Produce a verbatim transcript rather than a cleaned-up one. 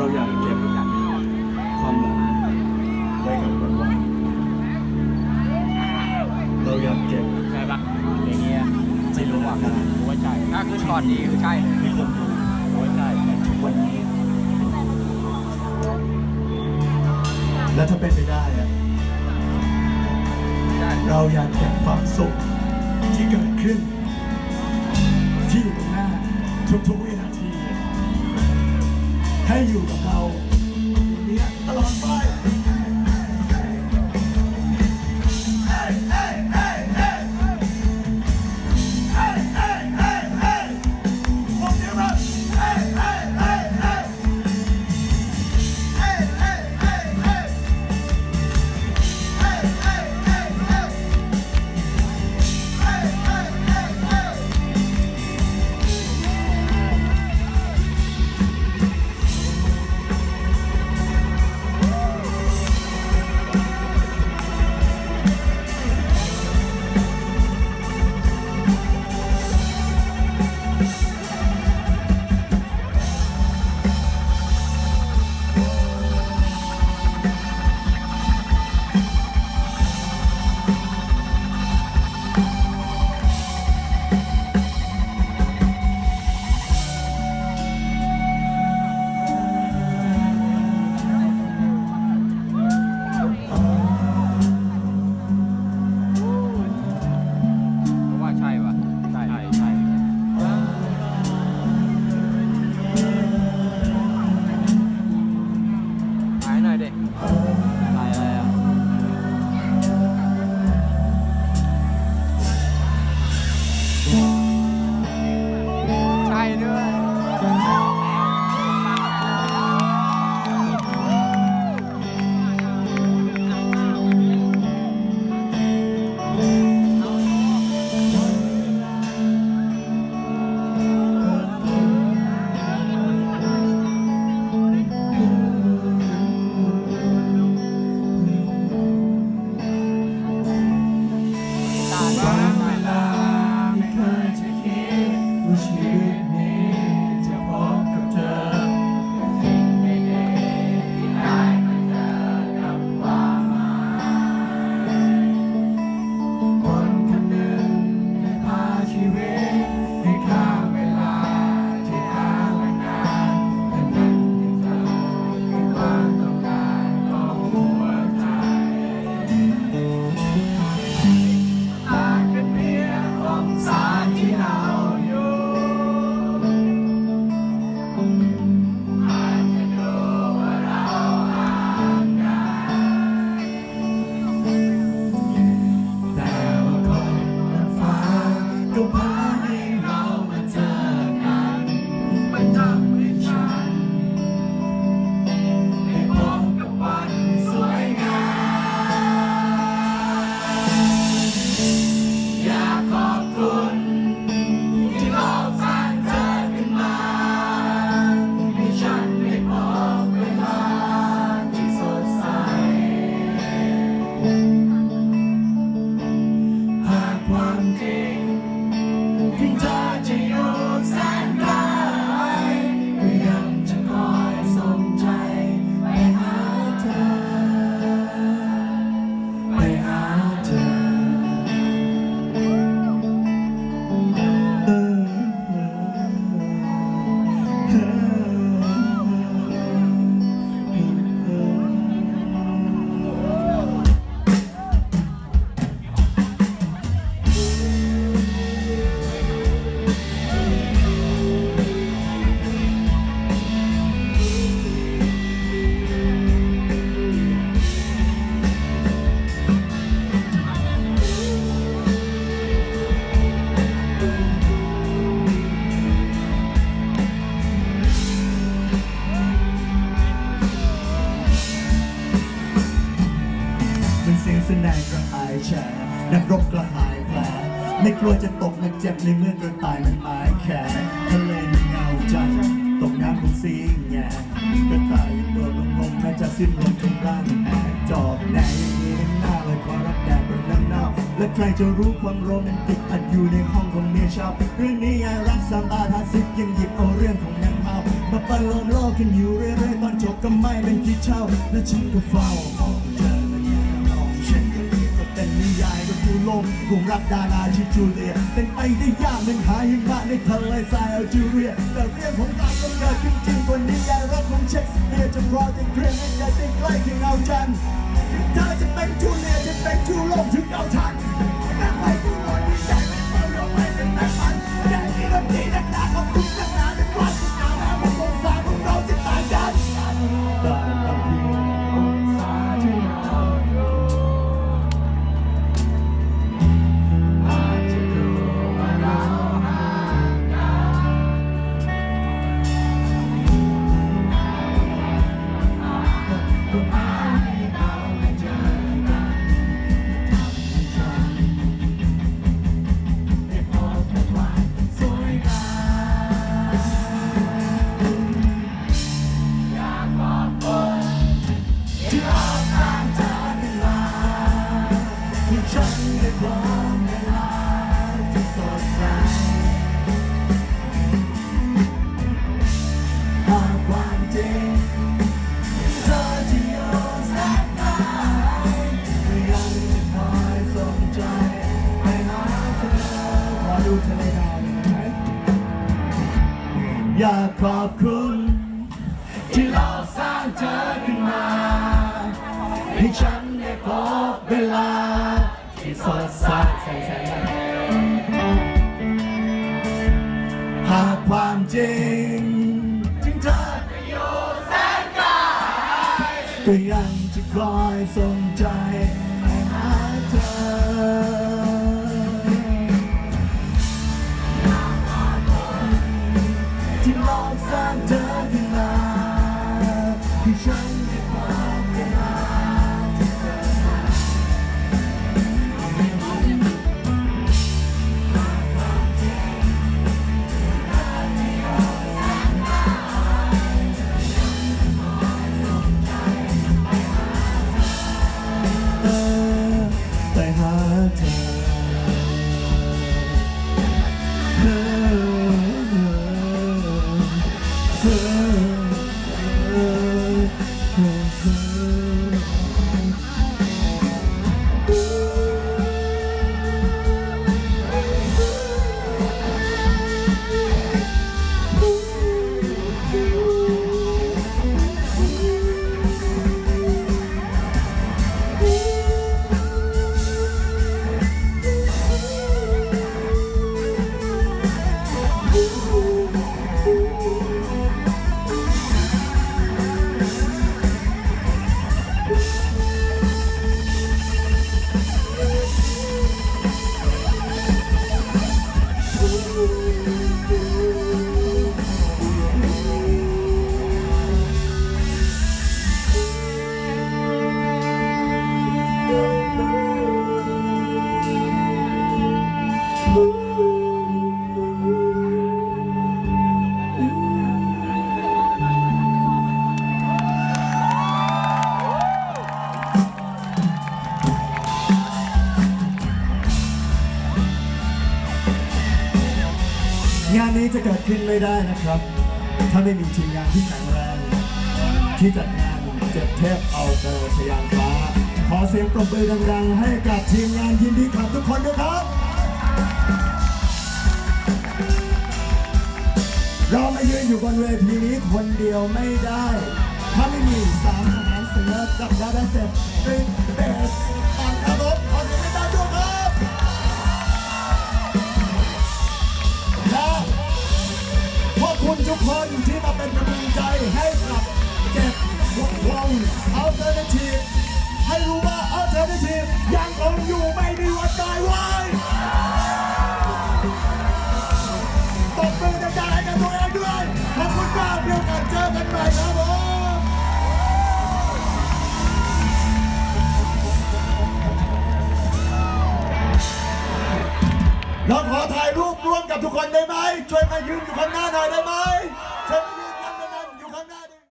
เราอยากเก็บความหลังไว้กับเราเราอยากเก็บใช่ปะอย่างเงี้ยจิตหลวงหัวใจถ้าคือช็อตนี้คือใช่มีคนดูหัวใจทุกวันนี้และถ้าเป็นไปได้เราอยากเก็บความสุขที่เกิดขึ้นที่อยู่ตรงหน้าทุกๆวินาทีให้อยู่กับเราวันนี้ตลอดไปนักรบกระหายแผลไม่กลัวจะตกนักเจ็บในเมื่อกระต่ายมันหมายแขนทะเลมันเงาจันตกน้ำคงซีแงกระต่ายยังโดนลมพงน่าจะสิ้นลมทุ่งร่างแอบจอบแหนอย่างนี้น่าเลยขอรับแดดบนน้ำเน่าและใครจะรู้ความโรแมนติกอัดอยู่ในห้องของเมียชาวเรื่องนี้ยายรักสามอาทาสิบยังหยิบเอาเรื่องของนางเมามา มันล้อมรอบกันอยู่เรื่อยๆตอนจบก็ไม่เป็นที่เช่าและฉันก็เฝ้ามองเธอและแง่มองฉันก็เรียกว่าแต่นิยายกับดูลมกลุ่มรักดาราชื่อจูเลียเป็นไปได้ยากเป็นหายากมากในทะเลทรายแอลจีเรียแต่เรื่องของรักก็เกิดขึ้นจริงกว่านิยายรักของเชคสเปียร์จะรอจะเคลื่อนให้ได้ใกล้เคียงเอาฉันถึงเธอจะเป็นจูเลียจะเป็นจูลมถึงเอาฉันแต่ไม่กูหมดที่ใจไม่เฝ้ารอไม่เป็นแต่ฝันอย่างนี้ดนตรีหนักๆของคุณหนักๆเป็นวันอยากขอบคุณที่เราสร้างเธอขึ้นมาให้ฉันได้พบเวลาที่สดใสหากความจริงถึงเธอจะอยู่แสนไกลก็ยังจะคอยสนใจไปหาเธองานนี้จะเกิดขึ้นไม่ได้นะครับถ้าไม่มีทีมงานที่แข็งแรงที่จัดงานเจ็ดเทพเอาโกชยานฟ้าขอเสียงปรบมือดังๆให้กับทีมงานยินดีขับทุกคนด้วยครับเรามายืนอยู่บนเวทีนี้คนเดียวไม่ได้ถ้าไม่มีสามทหารเสือกับดาราเซ็ตเป็นเบสตอนขับรถขอเสียงดังๆด้วยครับขอบคุณทุกคนที่มาเป็นกำลังใจให้กับเจ็ดวงวงอัลเทอร์เนทีฟให้รู้ว่าอัลเทอร์เนทีฟยังคงอยู่ไม่มีวันตายไว้ตบมือดังๆให้กับตัวเองด้วยขอบคุณมากที่มาเจอกันใหม่ครับผมเราขอถ่ายรูปร่วมกับทุกคนได้ไหมช่วยมายืนอยู่ข้างหน้าหน่อยได้ไหม